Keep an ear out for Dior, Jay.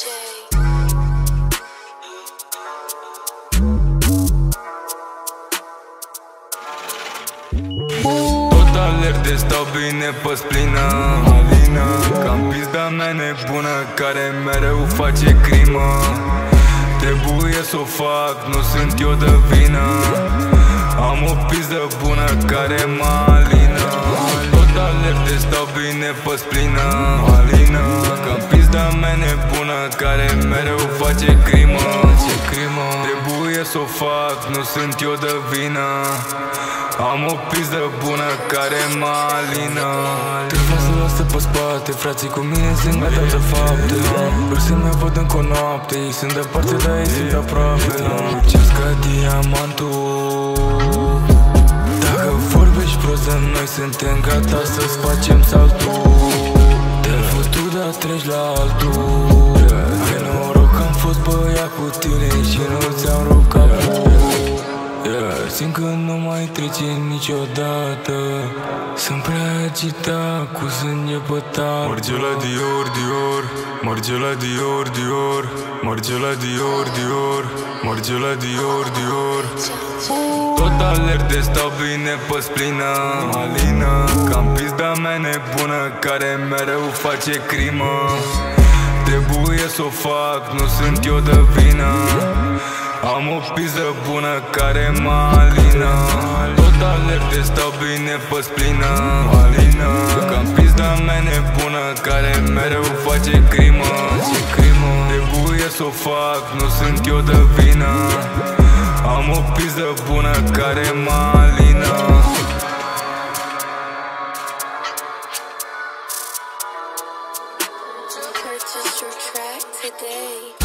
Jay. Tot alerte, stau bine pe splină, Alina, cam pizda mea nebună care mereu face crimă. Trebuie s-o fac, nu sunt eu de vină. Am o pizdă bună care mă alină. Tot alerte, stau bine pe splină, Alina, cam pizda mea nebună care mereu face crimă. Trebuie s-o fac, nu sunt eu de vină. Am o pizdă bună care mă alină. Trebuie să lasă pe spate, frații cu mine sunt gata de fapte. Vreau să mă văd încă o noapte, ei sunt departe, dar ei sunt aproape. Lucesc ca diamantul. Dacă vorbești prost de noi, suntem gata să-ți facem saltul. Te-ai făcut, dar treci la altul. Ai noroc că am fost băiat cu tine și nu ți-am rupt capul. Simt că nu mai trece niciodată. Sunt prea agitat, cu sânge pe tap. Merge la Dior, Dior. Merge la Dior, Dior. Merge la Dior, Dior. Merge la Dior, Dior. Tot alerte, stau bine pe splină, Alina, cam pizda mea nebună care mereu face crimă. Trebuie s-o fac, nu sunt eu de vină. Am o pizdă bună care mă alină. Tot alerte, stau bine pe splină, Alina, cam pizda mea nebună care mereu face crimă. Trebuie s-o fac, nu sunt eu de vină. Am o pizdă bună care mă alină. Purchase your track today.